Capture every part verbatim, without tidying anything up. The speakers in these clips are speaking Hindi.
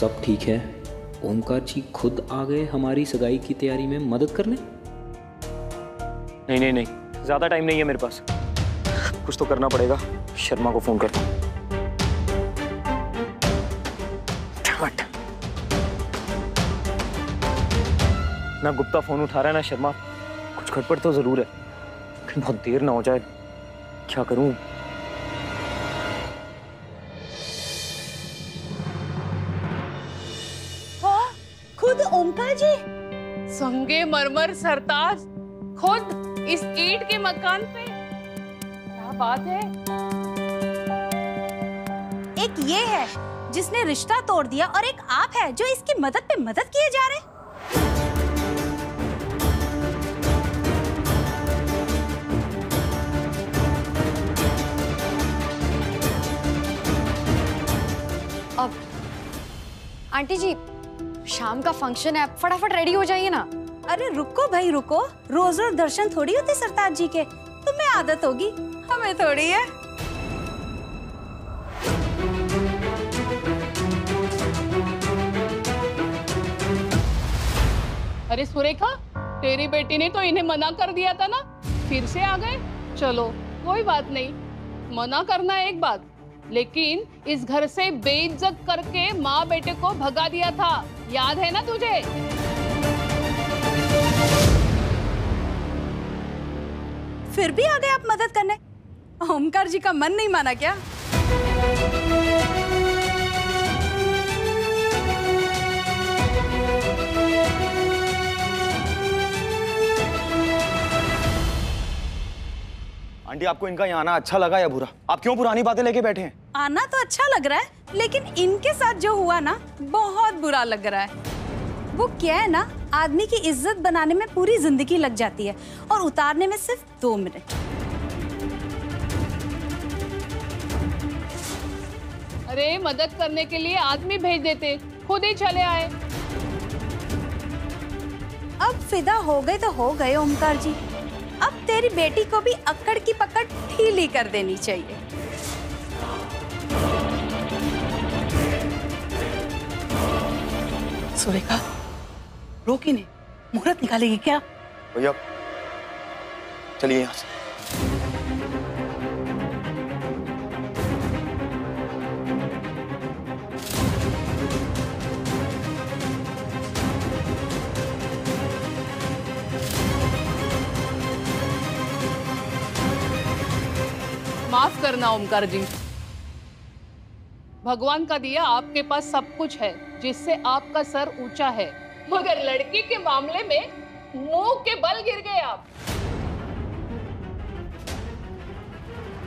सब ठीक है। ओमकार जी खुद आ गए हमारी सगाई की तैयारी में मदद करने। नहीं नहीं नहीं, ज़्यादा टाइम नहीं है मेरे पास, कुछ तो करना पड़ेगा। शर्मा को फ़ोन करता हूँ। ना गुप्ता फ़ोन उठा रहा है ना शर्मा, कुछ खटपट तो ज़रूर है, लेकिन बहुत देर ना हो जाए। क्या करूँ? खुद ओमकार जी संगे मरमर सरताज खुद इस ईंट के मकान पे, क्या बात है। एक ये है जिसने रिश्ता तोड़ दिया और एक आप है जो इसकी मदद पे मदद किए जा रहे। अब आंटी जी शाम का फंक्शन है, फटाफट रेडी हो जाइए ना। अरे रुको भाई रुको, रोज रोज दर्शन थोड़ी होते सरताज जी के, तुम्हें आदत होगी, हमें थोड़ी है। अरे सुरेखा, तेरी बेटी ने तो इन्हें मना कर दिया था ना, फिर से आ गए। चलो कोई बात नहीं, मना करना एक बात, लेकिन इस घर से बेइज्जत करके माँ बेटे को भगा दिया था, याद है ना तुझे? फिर भी आ गए आप मदद करने। ओमकार जी का मन नहीं माना क्या? आंटी, आपको इनका यहाँ आना अच्छा लगा या बुरा? आप क्यों पुरानी बातें लेके बैठे हैं? आना तो अच्छा लग रहा है, लेकिन इनके साथ जो हुआ ना बहुत बुरा लग रहा है। वो क्या है ना, आदमी की इज्जत बनाने में पूरी जिंदगी लग जाती है और उतारने में सिर्फ दो मिनट। अरे मदद करने के लिए आदमी भेज देते, खुद ही चले आए। अब फिदा हो गए तो हो गए ओमकार जी, अब तेरी बेटी को भी अक्कड़ की पकड़ ढीली कर देनी चाहिए। सुरेखा, रोकी नहीं, मुहूर्त निकालेगी क्या? भैया चलिए यहाँ से। माफ करना ओमकार जी, भगवान का दिया आपके पास सब कुछ है जिससे आपका सर ऊंचा है, मगर लड़की के मामले में मुंह के बल गिर गए आप।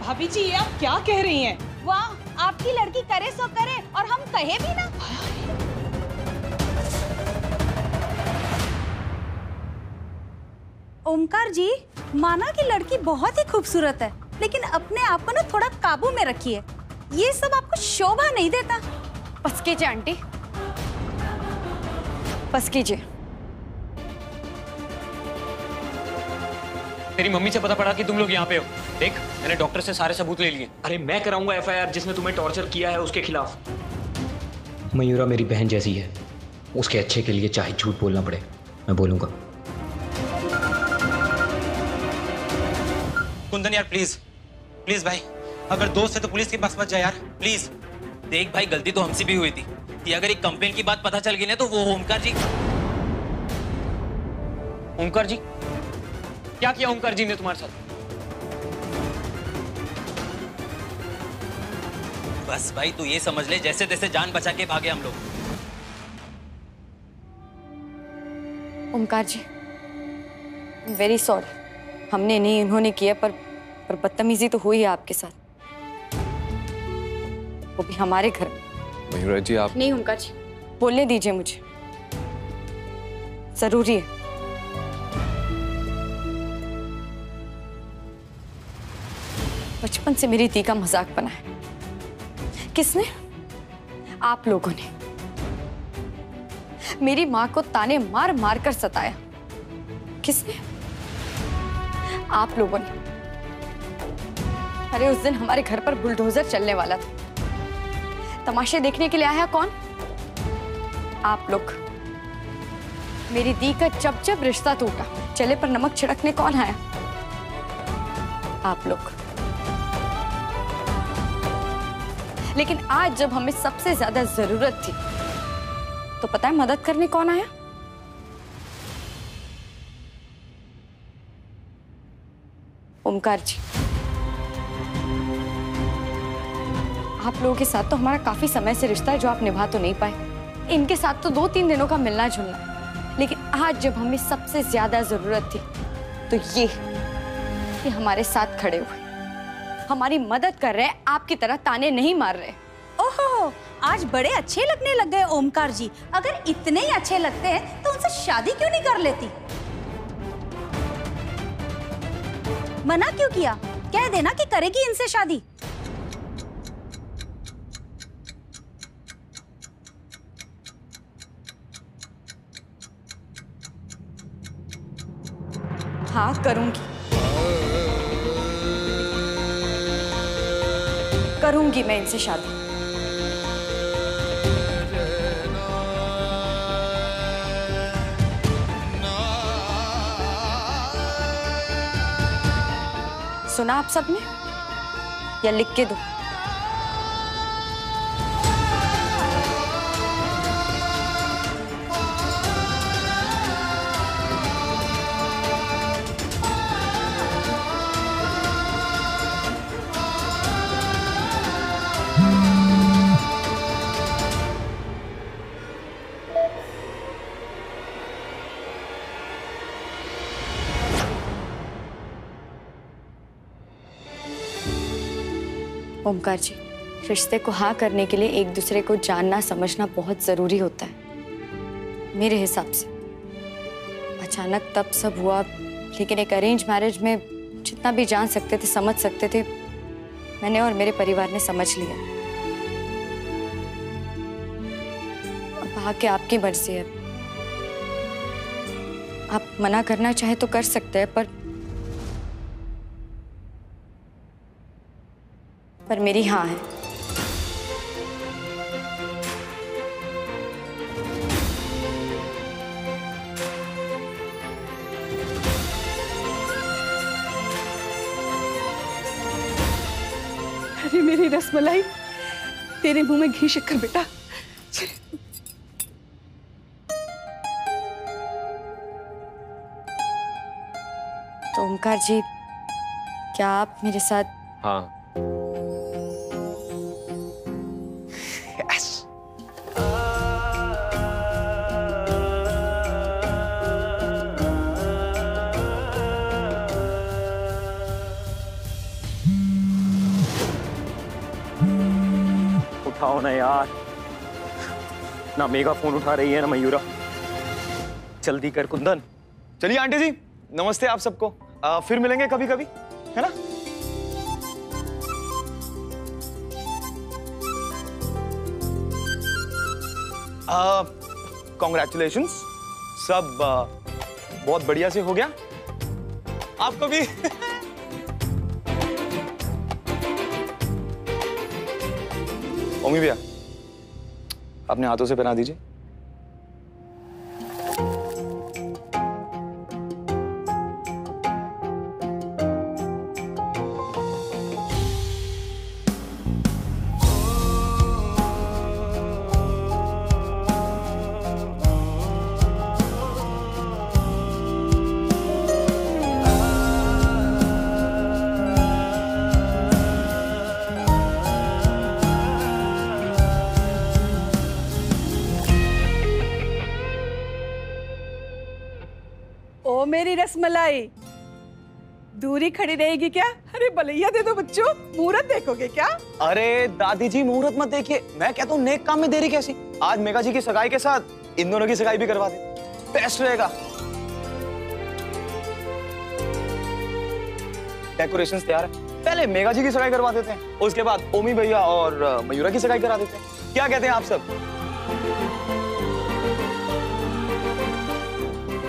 भाभी जी, ये आप क्या कह रही हैं? वाह, आपकी लड़की करे सो करे और हम कहे भी ना। ओमकार जी, माना कि लड़की बहुत ही खूबसूरत है, लेकिन अपने आप को ना थोड़ा काबू में रखिए, ये सब आपको शोभा नहीं देता। बस कीजिए आंटी, बस कीजिए। तेरी मम्मी से पता पड़ा कि तुम लोग यहाँ पे हो, देख मैंने डॉक्टर से सारे सबूत ले लिए। अरे मैं कराऊंगा एफ आई आर जिसने तुम्हें टॉर्चर किया है उसके खिलाफ। मयूरा मेरी बहन जैसी है, उसके अच्छे के लिए चाहे झूठ बोलना पड़े मैं बोलूंगा। कुंदन यार प्लीज प्लीज भाई, अगर दोस्त है तो पुलिस के पास मत जा यार प्लीज। देख भाई, गलती तो हमसे भी हुई थी, कि अगर एक कंप्लेन की बात पता चल गई ना तो वो ओमकार जी। ओमकार जी क्या किया? ओमकार जी ने तुम्हारे साथ? बस भाई तू ये समझ ले जैसे तैसे जान बचा के भागे हम लोग। ओमकार जी वेरी सॉरी, हमने नहीं इन्होंने किया, पर पर बदतमीजी तो हुई है आपके साथ, वो भी हमारे घर। मयूरा जी आप नहीं, ओमकार जी बोलने दीजिए मुझे, जरूरी है। बचपन से मेरी दी का मजाक बना है। किसने? आप लोगों ने मेरी माँ को ताने मार मार कर सताया। किसने? आप लोगों ने। अरे उस दिन हमारे घर पर बुलडोजर चलने वाला था, तमाशे देखने के लिए आया कौन? आप लोग। मेरी दी का जब जब रिश्ता टूटा, चले पर नमक छिड़कने कौन आया? आप लोग। लेकिन आज जब हमें सबसे ज्यादा जरूरत थी, तो पता है मदद करने कौन आया? ओमकार जी, आप लोगों के साथ तो हमारा काफी समय से रिश्ता है जो आप निभा तो नहीं पाए। इनके साथ तो दो तीन दिनों का मिलना जुलना, लेकिन आज जब हमें सबसे ज्यादा जरूरत थी तो ये कि हमारे साथ खड़े हुए, हमारी मदद कर रहे, आपकी तरह ताने नहीं मार रहे। ओहो, आज बड़े अच्छे लगने लग गए ओमकार जी। अगर इतने ही अच्छे लगते हैं तो उनसे शादी क्यों नहीं कर लेती? मना क्यों किया? कह देना कि करेगी इनसे शादी। हाँ करूंगी, करूंगी मैं इनसे शादी। सुना आप सबने या लिख के दो? ओमकार जी, रिश्ते को हाँ करने के लिए एक दूसरे को जानना समझना बहुत जरूरी होता है मेरे हिसाब से। अचानक तब सब हुआ, लेकिन एक अरेंज मैरिज में जितना भी जान सकते थे समझ सकते थे, मैंने और मेरे परिवार ने समझ लिया। अब आके आपकी मर्जी है, आप मना करना चाहे तो कर सकते हैं, पर पर मेरी हाँ है। अरे मेरी रसमलाई, तेरे मुंह में घी शक्कर बेटा। तो ओमकार जी, क्या आप मेरे साथ? हाँ। उठाओ ना यार, ना मेघा फोन उठा रही है ना मयूरा। जल्दी कर कुंदन। चलिए आंटी जी, नमस्ते आप सबको। फिर मिलेंगे कभी कभी, है ना? कॉन्ग्रेचुलेशंस, सब uh, बहुत बढ़िया से हो गया। आपको भी। ओमी भैया, अपने हाथों से पहना दीजिए। मेरी रसमलाई, दूरी खड़ी रहेगी क्या? अरे भलैया दे दो बच्चों, मुहूर्त देखोगे क्या? अरे दादी जी, मुहूर्त मत देखिए, मैं कहता हूँ नेक काम में देरी कैसी। आज मेघा जी की सगाई के साथ इन दोनों की सगाई भी करवा दे, बेस्ट रहेगा। डेकोरेशंस तैयार है, पहले मेघा जी की सगाई करवा देते हैं, उसके बाद ओमी भैया और मयूरा की सगाई करा देते हैं। क्या कहते हैं आप सब?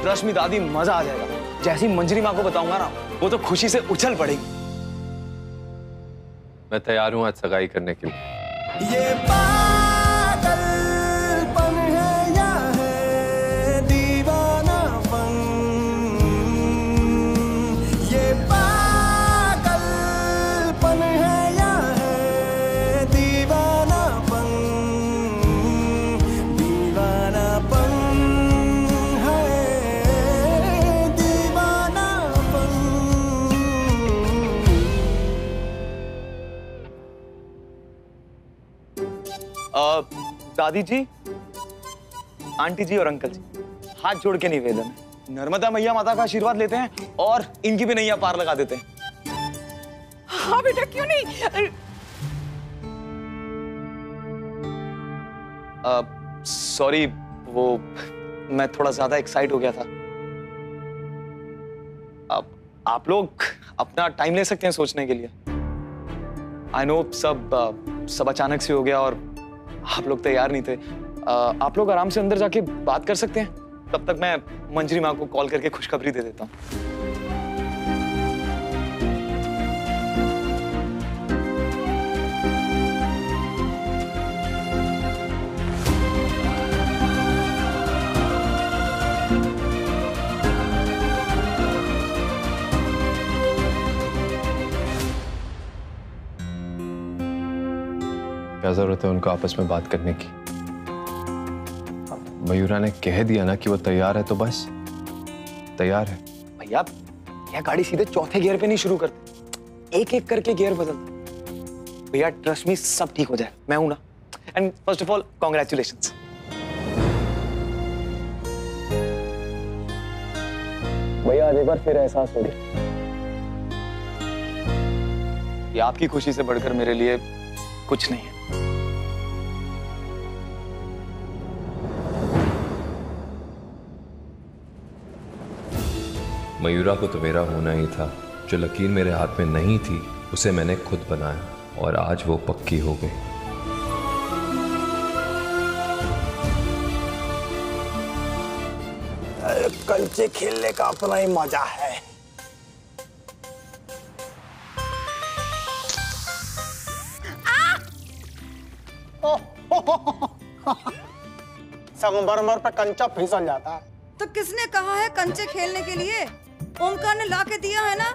रश्मि दादी, मजा आ जाएगा। जैसी मंजरी माँ को बताऊंगा ना, वो तो खुशी से उछल पड़ेगी। मैं तैयार हूँ आज सगाई करने के लिए। ये पागलपन है या दादी जी, आंटी जी और अंकल जी, हाथ जोड़ के निवेदन है, नर्मदा मैया माता का आशीर्वाद लेते हैं और इनकी भी नैया पार लगा देते हैं। हाँ बेटा, क्यों नहीं? सॉरी, वो मैं थोड़ा ज्यादा एक्साइट हो गया था। आप, आप लोग अपना टाइम ले सकते हैं सोचने के लिए। आई नो सब सब अचानक से हो गया और आप लोग तैयार नहीं थे। आ, आप लोग आराम से अंदर जाके बात कर सकते हैं। तब तक मैं मंजरी माँ को कॉल करके खुशखबरी दे देता हूँ। क्या जरूरत है उनको आपस में बात करने की? मयूरा ने कह दिया ना कि वो तैयार है, तो बस तैयार है। भैया, यह गाड़ी सीधे चौथे गियर पे नहीं शुरू करते, एक एक करके गियर बदलते। भैया ट्रस्ट मी, सब ठीक हो जाए, मैं हूं ना। And first of all congratulations. भैया आज एक बार फिर एहसास हो गया, ये आपकी खुशी से बढ़कर मेरे लिए कुछ नहीं है। मयूरा को तो मेरा होना ही था। जो लकीर मेरे हाथ में नहीं थी उसे मैंने खुद बनाया और आज वो पक्की हो गई। कंचे खेलने का अपना ही मजा है। संगमरमर पर कंचा फिसल जाता है। तो किसने कहा है कंचे खेलने के लिए? ओमकार ने लाके दिया है ना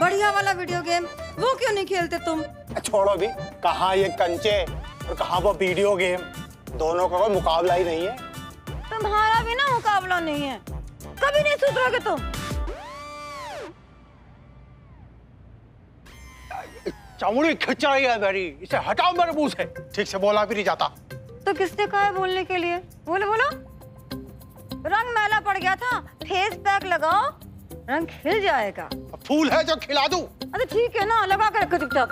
बढ़िया वाला वीडियो गेम, वो क्यों नहीं खेलते तुम? छोड़ो भी, कहाँ ये कंचे और कहाँ वो वीडियो गेम, दोनों का कोई मुकाबला ही नहीं है। तुम्हारा भी ना मुकाबला नहीं है, कभी नहीं सुधरोगे तुम। चमड़ी खिंच रही है मेरी, इसे हटाओ मेरे मुंह से। ठीक से बोला भी नहीं जाता। तो किसने कहा है बोलने के लिए? बोलो बोलो। रंग मैला पड़ गया था, फेस पैक लगाओ, रंग खिल जाएगा। फूल है जो खिला दूं। अरे ठीक है ना, लगा कर रखो चुपचाप।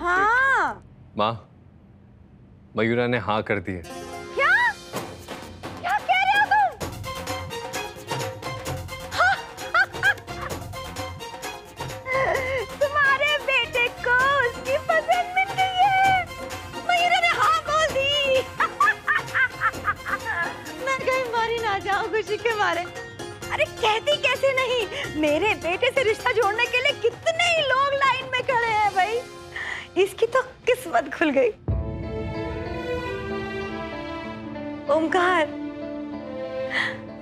हाँ माँ, मयूरा ने हाँ कर दी है। क्या क्या कह रहे हो तुम? तुम्हारे बेटे को उसकी पसंद मिल गई है, मयूरा ने हाँ बोल दी। मारी ना जाओ खुशी के मारे। अरे कहती कैसे नहीं, मेरे बेटे से रिश्ता जोड़ने के लिए कितने ही लोग लाइन में खड़े हैं भाई। इसकी तो किस्मत खुल गई। ओमकार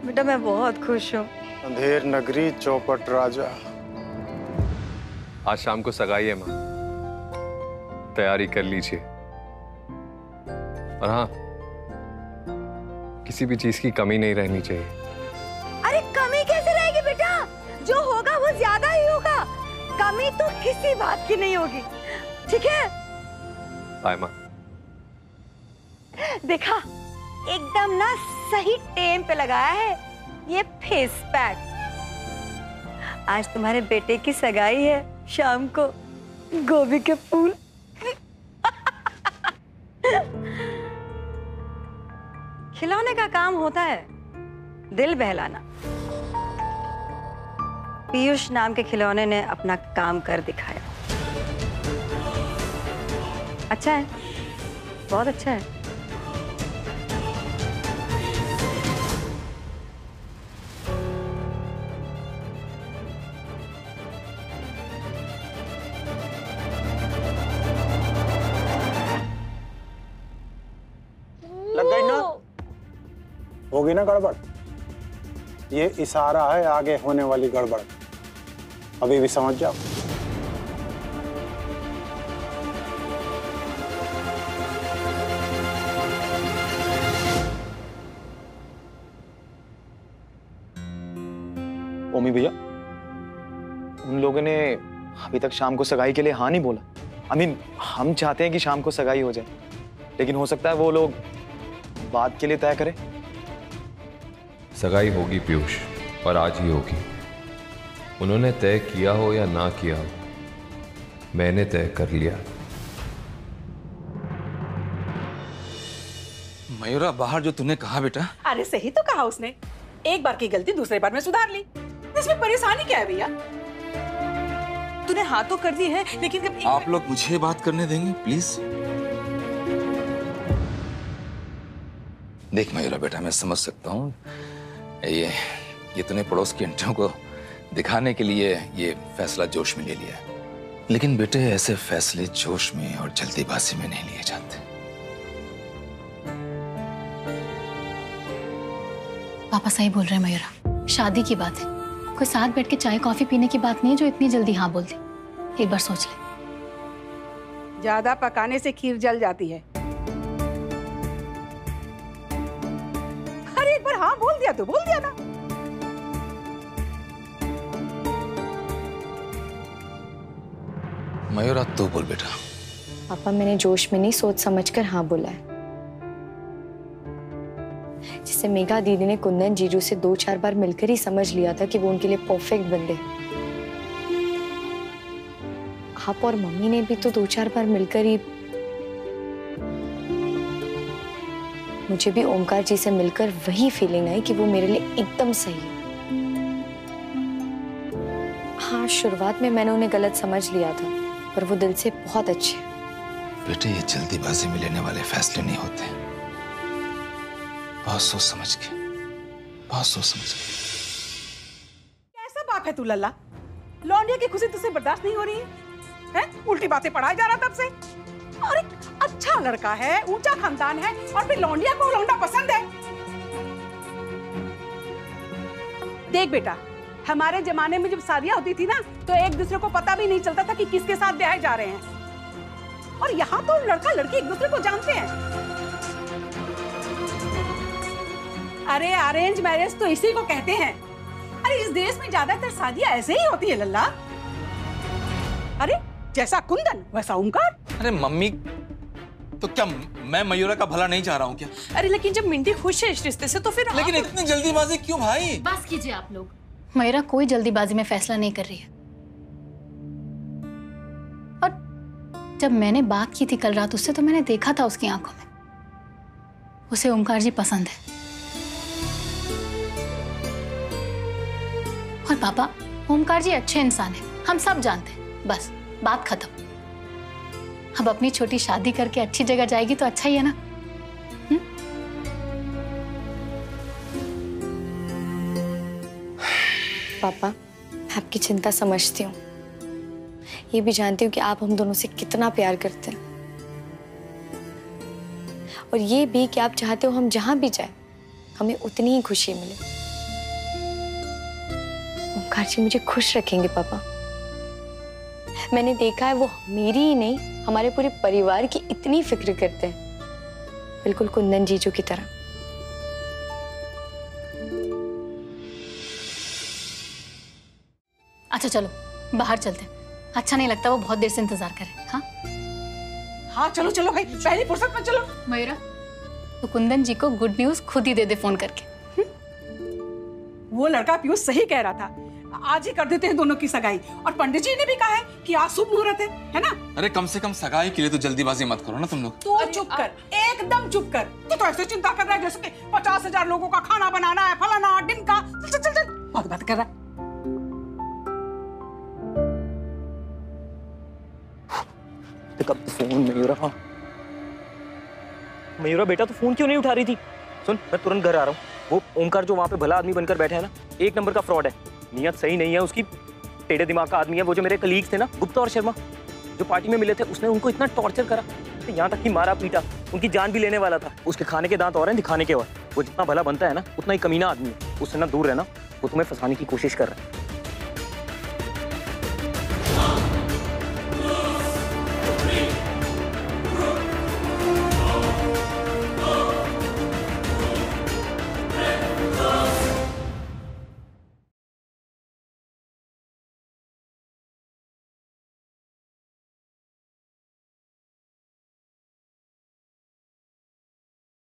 बेटा, मैं बहुत खुश हूँ। अंधेर नगरी चौपट राजा। आज शाम को सगाई है माँ, तैयारी कर लीजिए। और हाँ, किसी भी चीज की कमी नहीं रहनी चाहिए। अरे कमी कैसे रहेगी बेटा, जो होगा वो ज्यादा ही होगा, कमी तो किसी बात की नहीं होगी। ठीक है? बाय माँ। देखा, एकदम ना सही टाइम पे लगाया है ये फेस पैक। आज तुम्हारे बेटे की सगाई है, शाम को गोभी के फूल। खिलौने का काम होता है दिल बहलाना। पीयूष नाम के खिलौने ने अपना काम कर दिखाया। अच्छा है, बहुत अच्छा है। होगी ना गड़बड़? ये इशारा है आगे होने वाली गड़बड़, अभी भी समझ जाओ। ओमी भैया, उन लोगों ने अभी तक शाम को सगाई के लिए हाँ नहीं बोला। आई मीन, हम चाहते हैं कि शाम को सगाई हो जाए, लेकिन हो सकता है वो लोग बात के लिए तय करें। सगाई होगी पीयूष, और आज ही होगी। उन्होंने तय किया हो या ना किया हो, मैंने तय कर लिया। मयूरा, बाहर जो तूने कहा बेटा। अरे सही तो कहा उसने, एक बार की गलती दूसरे बार में सुधार ली, इसमें परेशानी क्या है भैया? तूने हाँ तो कर दी है, लेकिन जब आप लोग मुझे बात करने देंगे प्लीज। देख मयूरा बेटा, मैं समझ सकता हूँ, ये ये तूने पड़ोस की अंटियों को दिखाने के लिए ये फैसला जोश में ले लिया है, लेकिन बेटे ऐसे फैसले जोश में और जल्दीबाजी में नहीं लिए जाते। पापा सही बोल रहे हैं मयूरा, शादी की बात है, कोई साथ बैठ के चाय कॉफी पीने की बात नहीं है जो इतनी जल्दी हाँ बोल दे। एक बार सोच ले। ज्यादा पकाने से खीर जल जाती है। अरे एक बार हाँ बोल दिया तो बोल दिया ना। मयूरा तू बोल बेटा। पापा मैंने जोश में नहीं, सोच समझकर हाँ बोला है। जिसे मेघा दीदी ने कुंदन जीजू से दो चार बार मिलकर ही समझ लिया था कि वो उनके लिए परफेक्ट बंदे। आप और मम्मी ने भी तो दो चार बार मिलकर ही, मुझे भी ओमकार जी से मिलकर वही फीलिंग आई कि वो मेरे लिए एकदम सही है। हाँ शुरुआत में मैंने उन्हें गलत समझ लिया था, पर वो दिल से बहुत अच्छे हैं। बेटे ये जल्दीबाजी में लेने वाले फैसले नहीं होते, बहुत सोच समझ के, बहुत सोच समझ के। कैसा बाप है तू लल्ला, लौंडिया की खुशी तुझसे बर्दाश्त नहीं हो रही है, हैं? उल्टी बातें पढ़ाई जा रहा तब से। और एक अच्छा लड़का है, ऊंचा खानदान है, और फिर लौंडिया को लौंडा पसंद है। देख बेटा, हमारे जमाने में जब शादियां होती थी ना, तो एक दूसरे को पता भी नहीं चलता था कि किसके साथ ब्याह जा रहे हैं, और यहाँ तो लड़का लड़की एक दूसरे को जानते हैं। अरे अरेंज मैरिज तो इसी को कहते हैं। अरे इस देश में ज्यादातर शादियां ऐसे ही होती है लल्ला। अरे जैसा कुंदन वैसा ओमकार। अरे मम्मी, तो क्या मैं मयूरा का भला नहीं चाह रहा हूँ क्या? अरे लेकिन जब मिंटी खुश है इस रिश्ते से तो फिर। लेकिन आप... इतनी जल्दीबाजी क्यों भाई? बस कीजिए आप लोग। मयूरा कोई जल्दीबाजी में फैसला नहीं कर रही है, और जब मैंने बात की थी कल रात उससे, तो मैंने देखा था उसकी आंखों में उसे ओमकार जी पसंद है। और पापा, ओमकार जी अच्छे इंसान हैं, हम सब जानते हैं, बस बात खत्म। अब अपनी छोटी शादी करके अच्छी जगह जाएगी तो अच्छा ही है ना। हुँ? पापा आपकी चिंता समझती हूँ, ये भी जानती हूँ कि आप हम दोनों से कितना प्यार करते हैं, और ये भी कि आप चाहते हो हम जहां भी जाए हमें उतनी ही खुशी मिले। ओमकार जी मुझे खुश रखेंगे पापा, मैंने देखा है वो मेरी ही नहीं हमारे पूरे परिवार की इतनी फिक्र करते हैं, बिल्कुल कुंदन जीजू की तरह। अच्छा चलो बाहर चलते हैं, अच्छा नहीं लगता वो बहुत देर से इंतजार करे। हाँ हाँ चलो चलो भाई, पहली फुर्सत में चलो। मयूरा तो कुंदन जी को गुड न्यूज खुद ही दे दे फोन करके। वो लड़का पीयूष सही कह रहा था, आज ही कर देते हैं दोनों की सगाई, और पंडित जी ने भी कहा है कि आज शुभ मुहूर्त है, है ना? अरे कम से कम सगाई के लिए तो जल्दीबाजी मत करो ना तुम लोग। तू चुप कर, एकदम चुप कर। तू तो ऐसे चिंता कर रहा है जैसे कि पचास हजार लोगों का खाना बनाना है, फलाना ढिमका। चल चल चल चल, बहुत बात कर रहा है। कब फोन मयूरा, मयूरा बेटा तो फोन क्यों नहीं उठा रही थी? सुन मैं तुरंत घर आ रहा हूँ। वो ओमकार जो वहाँ पे भला आदमी बनकर बैठा है ना, एक नंबर का फ्रॉड है, नियत सही नहीं है उसकी, टेढ़े दिमाग का आदमी है। वो जो मेरे कलीग्स थे ना गुप्ता और शर्मा, जो पार्टी में मिले थे, उसने उनको इतना टॉर्चर करा, तो यहाँ तक कि मारा पीटा, उनकी जान भी लेने वाला था। उसके खाने के दांत और हैं, दिखाने के और। वो जितना भला बनता है ना उतना ही कमीना आदमी है, उससे ना दूर रहना, वो तुम्हें फंसाने की कोशिश कर रहा है।